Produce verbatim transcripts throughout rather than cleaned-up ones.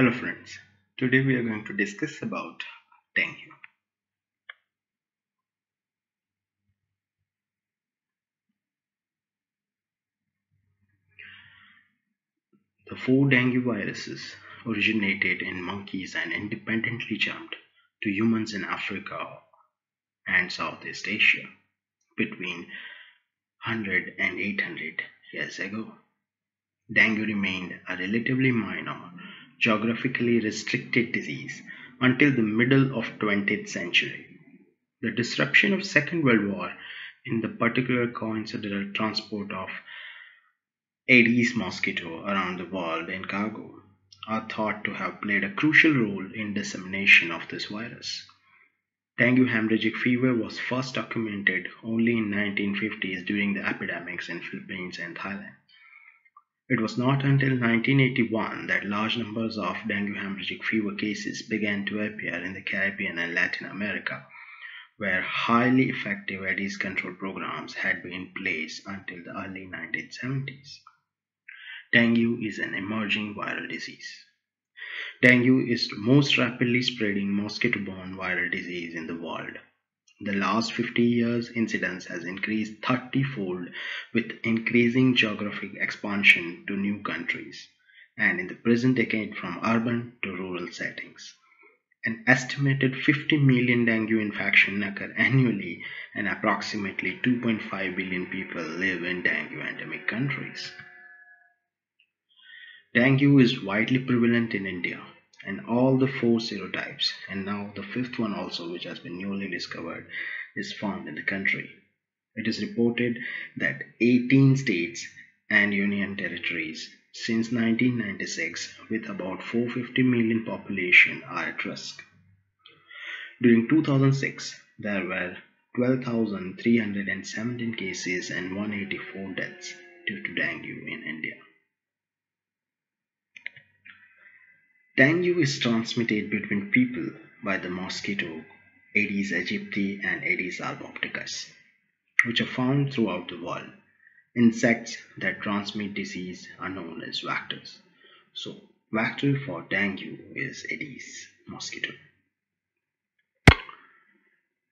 Hello friends, today we are going to discuss about dengue. The four dengue viruses originated in monkeys and independently jumped to humans in Africa and Southeast Asia between one hundred and eight hundred years ago. Dengue remained a relatively minor, geographically restricted disease until the middle of twentieth century. The disruption of Second World War in the particular coincidental transport of Aedes mosquito around the world in cargo are thought to have played a crucial role in dissemination of this virus. Dengue hemorrhagic fever was first documented only in nineteen fifties during the epidemics in Philippines and Thailand. It was not until nineteen eighty-one that large numbers of dengue hemorrhagic fever cases began to appear in the Caribbean and Latin America, where highly effective Aedes control programs had been in place until the early nineteen seventies. Dengue is an emerging viral disease. Dengue is the most rapidly spreading mosquito-borne viral disease in the world. The last fifty years, incidence has increased thirty-fold with increasing geographic expansion to new countries, and in the present decade from urban to rural settings. An estimated fifty million dengue infections occur annually, and approximately two point five billion people live in dengue endemic countries. Dengue is widely prevalent in India, and all the four serotypes, and now the fifth one also, which has been newly discovered, is found in the country. It is reported that eighteen states and union territories since nineteen ninety-six, with about four hundred fifty million population, are at risk. During two thousand six, there were twelve thousand three hundred seventeen cases and one hundred eighty-four deaths due to dengue in India. Dengue is transmitted between people by the mosquito Aedes aegypti and Aedes albopictus, which are found throughout the world. Insects that transmit disease are known as vectors. So, vector for dengue is Aedes mosquito.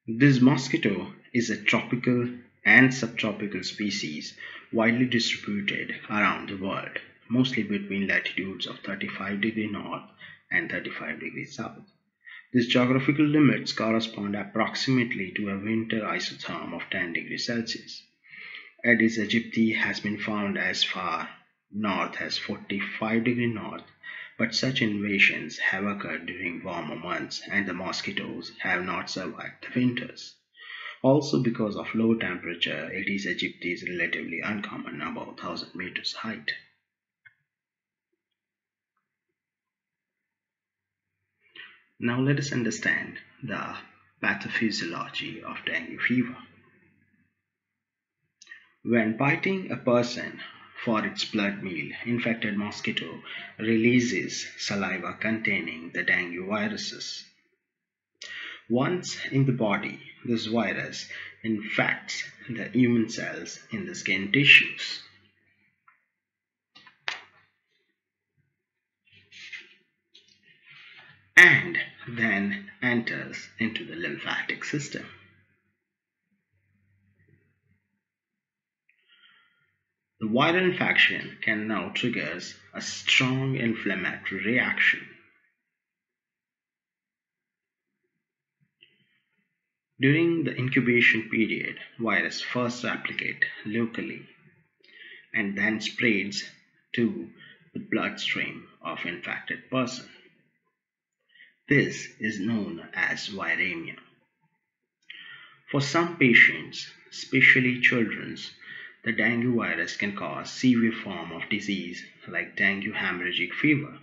This mosquito is a tropical and subtropical species widely distributed around the world, mostly between latitudes of thirty-five degrees north and thirty-five degrees south. These geographical limits correspond approximately to a winter isotherm of ten degrees Celsius. Aedes aegypti has been found as far north as forty-five degrees north, but such invasions have occurred during warmer months and the mosquitoes have not survived the winters. Also, because of low temperature, Aedes aegypti is relatively uncommon above one thousand meters height. Now let us understand the pathophysiology of dengue fever. When biting a person for its blood meal, infected mosquito releases saliva containing the dengue viruses. Once in the body, this virus infects the human cells in the skin tissues. And then enters into the lymphatic system. The viral infection can now trigger a strong inflammatory reaction. During the incubation period, virus first replicates locally and then spreads to the bloodstream of infected person. This is known as viremia. For some patients, especially children, the dengue virus can cause severe form of disease like dengue hemorrhagic fever,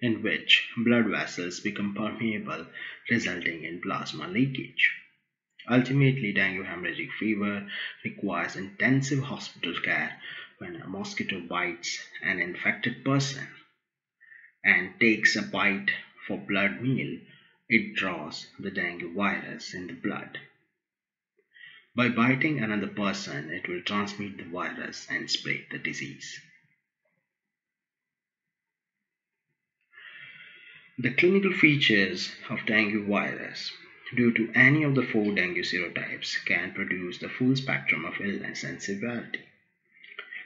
in which blood vessels become permeable, resulting in plasma leakage. Ultimately, dengue hemorrhagic fever requires intensive hospital care when a mosquito bites an infected person and takes a bite for blood meal. It draws the dengue virus in the blood. By biting another person, it will transmit the virus and spread the disease. The clinical features of dengue virus due to any of the four dengue serotypes can produce the full spectrum of illness and severity.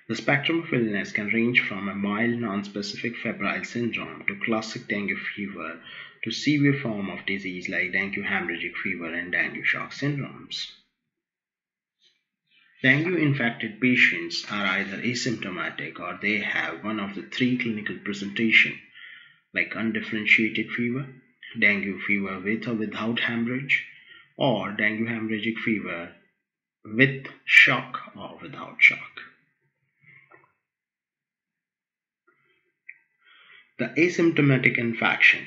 The spectrum of illness can range from a mild non-specific febrile syndrome to classic dengue fever to severe form of disease like dengue hemorrhagic fever and dengue shock syndromes. Dengue-infected patients are either asymptomatic or they have one of the three clinical presentations like undifferentiated fever, dengue fever with or without hemorrhage, or dengue hemorrhagic fever with shock or without shock. The asymptomatic infection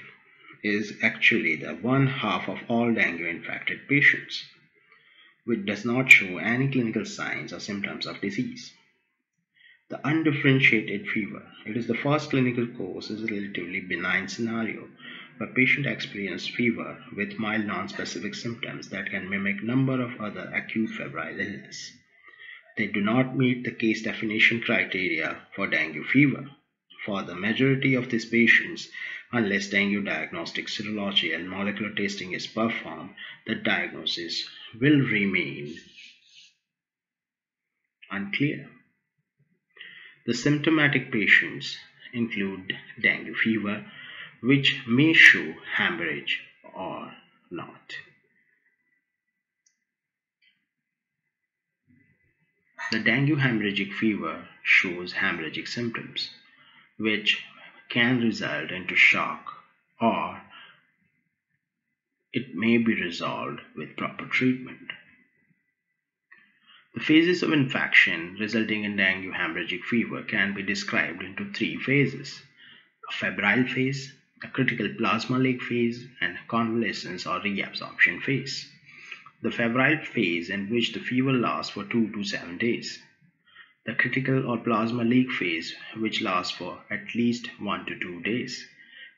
is actually the one half of all dengue infected patients, which does not show any clinical signs or symptoms of disease. The undifferentiated fever, it is the first clinical course, is a relatively benign scenario where patient experiences fever with mild non-specific symptoms that can mimic number of other acute febrile illness. They do not meet the case definition criteria for dengue fever for the majority of these patients. Unless dengue diagnostic serology and molecular testing is performed, the diagnosis will remain unclear. The symptomatic patients include dengue fever, which may show hemorrhage or not. The dengue hemorrhagic fever shows hemorrhagic symptoms, which can result into shock, or it may be resolved with proper treatment. The phases of infection resulting in dengue hemorrhagic fever can be described into three phases: a febrile phase, a critical plasma leak phase, and a convalescence or reabsorption phase. The febrile phase, in which the fever lasts for two to seven days. The critical or plasma leak phase, which lasts for at least one to two days,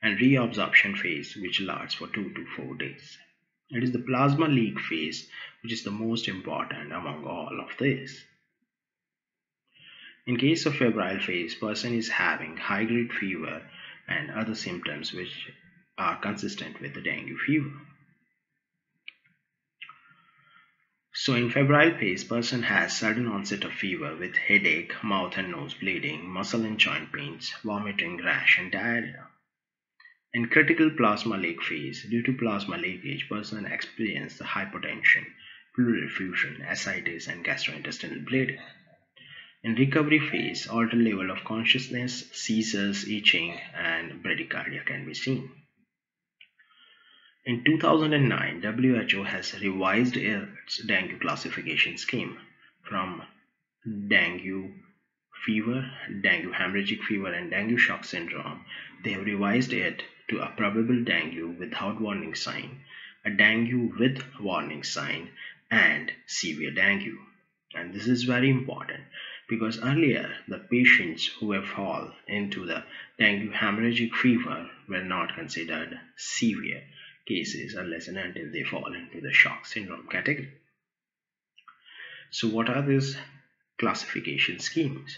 and reabsorption phase, which lasts for two to four days. It is the plasma leak phase which is the most important among all of this. In case of febrile phase, person is having high-grade fever and other symptoms which are consistent with the dengue fever. So in febrile phase, person has sudden onset of fever with headache, mouth and nose bleeding, muscle and joint pains, vomiting, rash and diarrhea. In critical plasma leak phase, due to plasma leakage, person experiences hypotension, pleural effusion, ascites and gastrointestinal bleeding. In recovery phase, altered level of consciousness, seizures, itching and bradycardia can be seen. In two thousand nine, W H O has revised its dengue classification scheme from dengue fever, dengue hemorrhagic fever and dengue shock syndrome. They have revised it to a probable dengue without warning sign, a dengue with warning sign and severe dengue. And this is very important because earlier the patients who have fallen into the dengue hemorrhagic fever were not considered severe cases unless and until they fall into the shock syndrome category. So what are these classification schemes?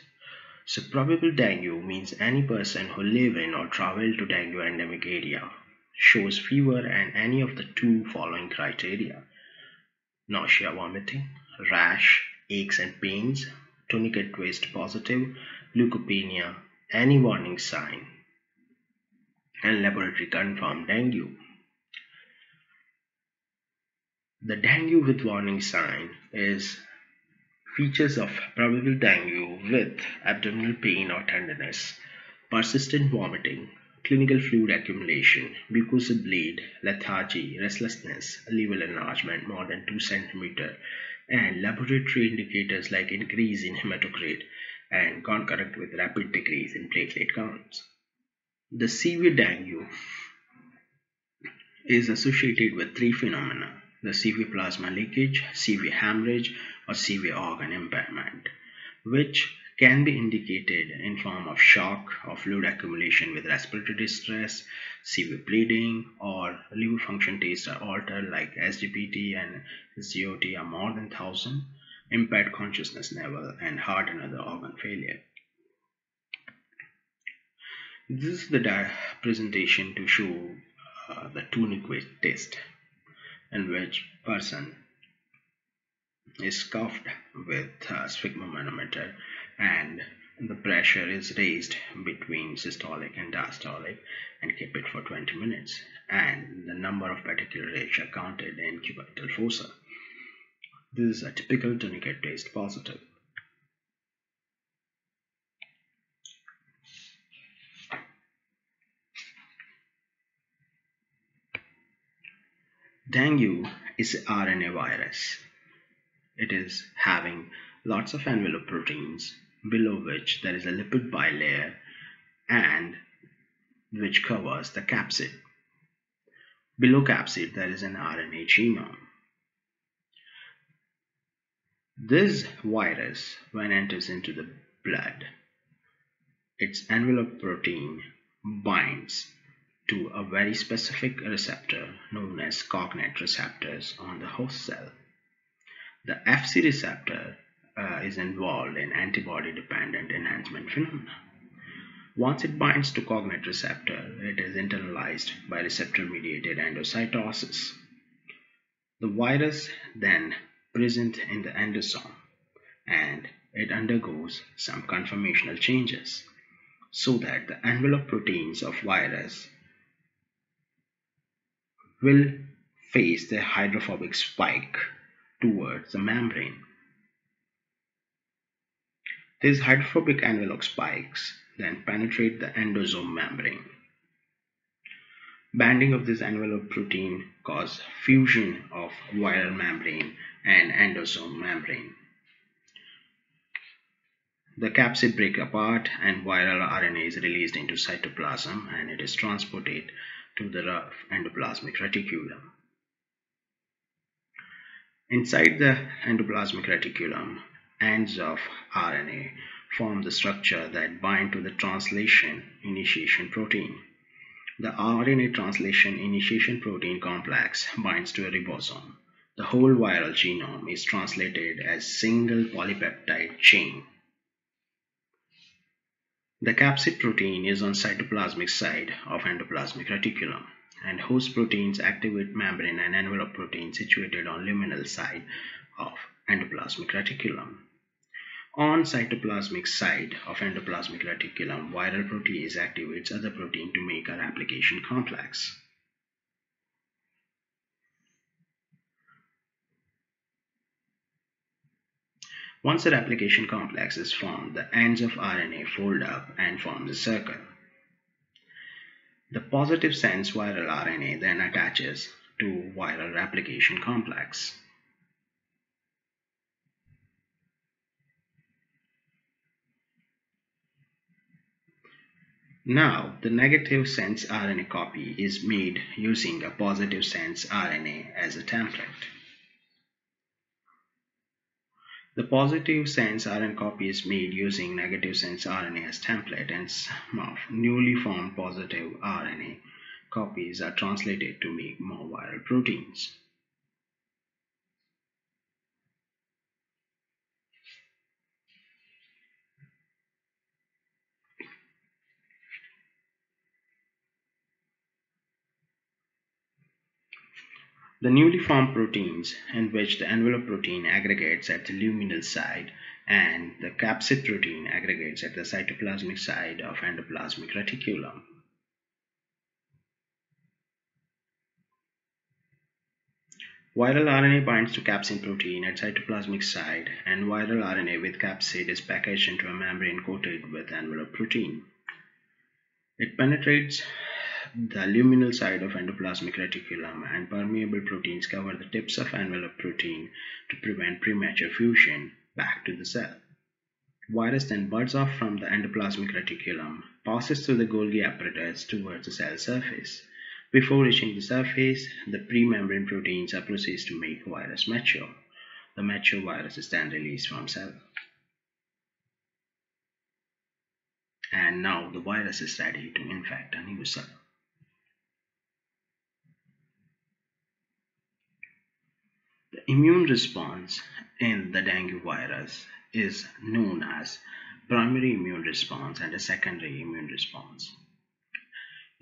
So probable dengue means any person who live in or travel to dengue endemic area, shows fever and any of the two following criteria: nausea, vomiting, rash, aches and pains, tourniquet twist positive, leukopenia, any warning sign, and laboratory confirmed dengue. The dengue with warning sign is features of probable dengue with abdominal pain or tenderness, persistent vomiting, clinical fluid accumulation, mucosal bleed, lethargy, restlessness, liver enlargement more than two centimeters, and laboratory indicators like increase in hematocrit and concurrent with rapid decrease in platelet counts. The severe dengue is associated with three phenomena: the severe plasma leakage, severe hemorrhage, or severe organ impairment, which can be indicated in form of shock or fluid accumulation with respiratory distress, severe bleeding, or liver function tests are altered like S G P T and C O T are more than one thousand, impaired consciousness level, and heart and other organ failure. This is the presentation to show uh, the tourniquet test in which person is cuffed with uh, sphygmomanometer and the pressure is raised between systolic and diastolic and keep it for twenty minutes, and the number of particular rays are counted in cubital fossa. This is a typical tourniquet test positive. Dengue is an R N A virus. It is having lots of envelope proteins below which there is a lipid bilayer and which covers the capsid. Below capsid there is an R N A genome. This virus, when enters into the blood, its envelope protein binds to a very specific receptor known as cognate receptors on the host cell. The F C receptor uh, is involved in antibody-dependent enhancement phenomena. Once it binds to cognate receptor, it is internalized by receptor-mediated endocytosis. The virus then present in the endosome and it undergoes some conformational changes so that the envelope proteins of virus will face the hydrophobic spike towards the membrane. These hydrophobic envelope spikes then penetrate the endosome membrane. Banding of this envelope protein causes fusion of viral membrane and endosome membrane. The capsid breaks apart and viral R N A is released into cytoplasm and it is transported to the rough endoplasmic reticulum. Inside the endoplasmic reticulum, ends of R N A form the structure that bind to the translation initiation protein. The R N A translation initiation protein complex binds to a ribosome. The whole viral genome is translated as single polypeptide chain. The capsid protein is on cytoplasmic side of endoplasmic reticulum, and host proteins activate membrane and envelope proteins situated on luminal side of endoplasmic reticulum. On cytoplasmic side of endoplasmic reticulum, viral protease activates other protein to make a replication complex. Once the replication complex is formed, the ends of R N A fold up and form a circle. The positive sense viral R N A then attaches to viral replication complex. Now, the negative sense R N A copy is made using a positive sense R N A as a template. The positive sense R N A copy is made using negative sense R N A as template, and some of newly formed positive R N A copies are translated to make more viral proteins. The newly formed proteins, in which the envelope protein aggregates at the luminal side and the capsid protein aggregates at the cytoplasmic side of endoplasmic reticulum. Viral R N A binds to capsid protein at cytoplasmic side, and viral R N A with capsid is packaged into a membrane coated with envelope protein. It penetrates the luminal side of endoplasmic reticulum, and permeable proteins cover the tips of envelope protein to prevent premature fusion back to the cell. Virus then buds off from the endoplasmic reticulum, passes through the Golgi apparatus towards the cell surface. Before reaching the surface, the pre-membrane proteins are processed to make virus mature. The mature virus is then released from cell. And now the virus is ready to infect a new cell. The immune response in the dengue virus is known as primary immune response and a secondary immune response.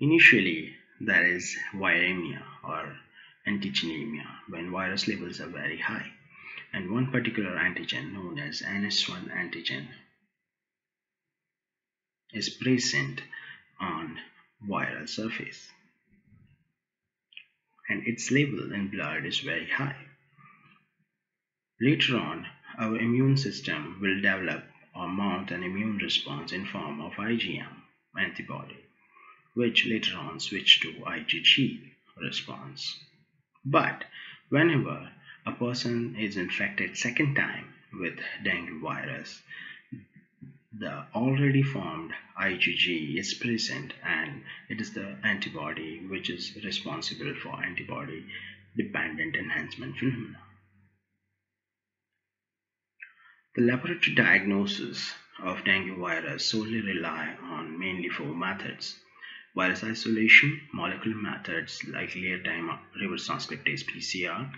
Initially, there is viremia or antigenemia when virus levels are very high, and one particular antigen known as N S one antigen is present on viral surface, and its level in blood is very high. Later on, our immune system will develop or mount an immune response in form of IgM antibody, which later on switch to IgG response. But whenever a person is infected second time with dengue virus, the already formed IgG is present, and it is the antibody which is responsible for antibody dependent enhancement phenomena. The laboratory diagnosis of dengue virus solely rely on mainly four methods: virus isolation, molecular methods like real-time reverse transcriptase P C R,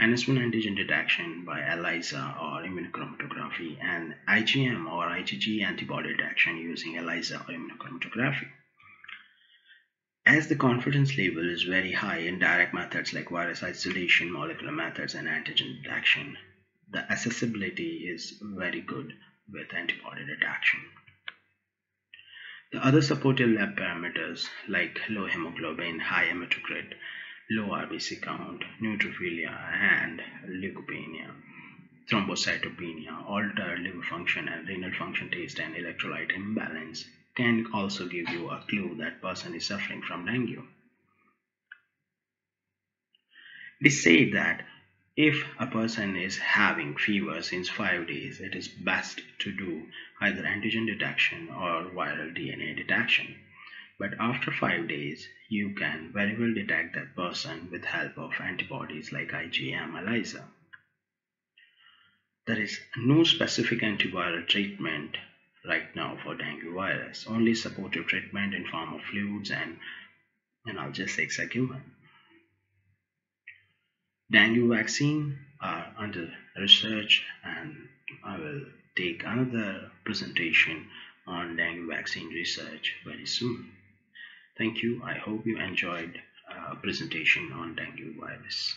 N S one antigen detection by ELISA or immunochromatography, and IgM or IgG antibody detection using ELISA or immunochromatography. As the confidence level is very high in direct methods like virus isolation, molecular methods, and antigen detection, the accessibility is very good with antibody detection. The other supportive lab parameters like low hemoglobin, high hematocrit, low R B C count, neutrophilia, and leukopenia, thrombocytopenia, altered liver function and renal function test, and electrolyte imbalance can also give you a clue that person is suffering from dengue. They say that if a person is having fever since five days, it is best to do either antigen detection or viral D N A detection. But after five days, you can very well detect that person with help of antibodies like IgM, ELISA. There is no specific antiviral treatment right now for dengue virus, only supportive treatment in form of fluids and analgesics are given. Dengue vaccine are under research, and I will take another presentation on dengue vaccine research very soon. Thank you. I hope you enjoyed a presentation on dengue virus.